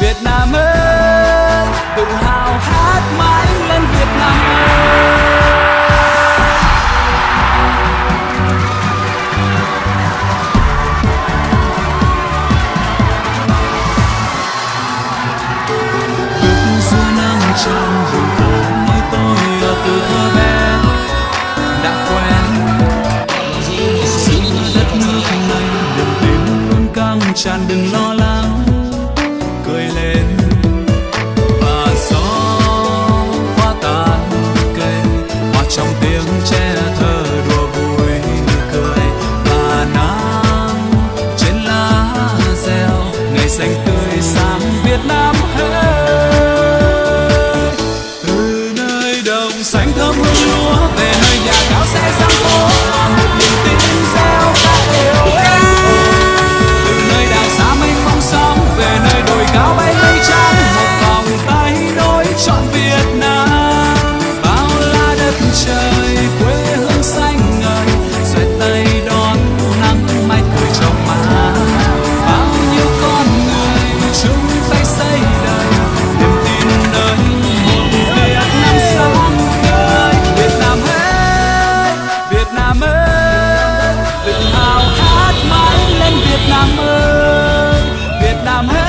Việt Nam ơi, tự hào hát mãi lên Việt Nam ơi. Chàng đừng lo lắng, cười lên và gió hoa tàn cây, hòa trong tiếng trẻ thơ đùa vui cười và nắng trên lá reo ngày xanh tươi sáng. Việt Nam ơi, từ nơi đồng xanh thơm hương lúa về nơi nhà cao sẽ sang phố một niềm tin reo ca yêu. Cao bay mây trắng, một vòng tay nối trọn Việt Nam. Bao la đất trời, quê hương xanh ngời, xoay tay đón nắng mai cười trong má. Bao nhiêu con người chung tay xây đời, niềm tin đời một Việt Nam sáng ngời. Việt Nam ơi, Việt Nam ơi, tự hào hát mãi lên Việt Nam ơi. Việt Nam ơi,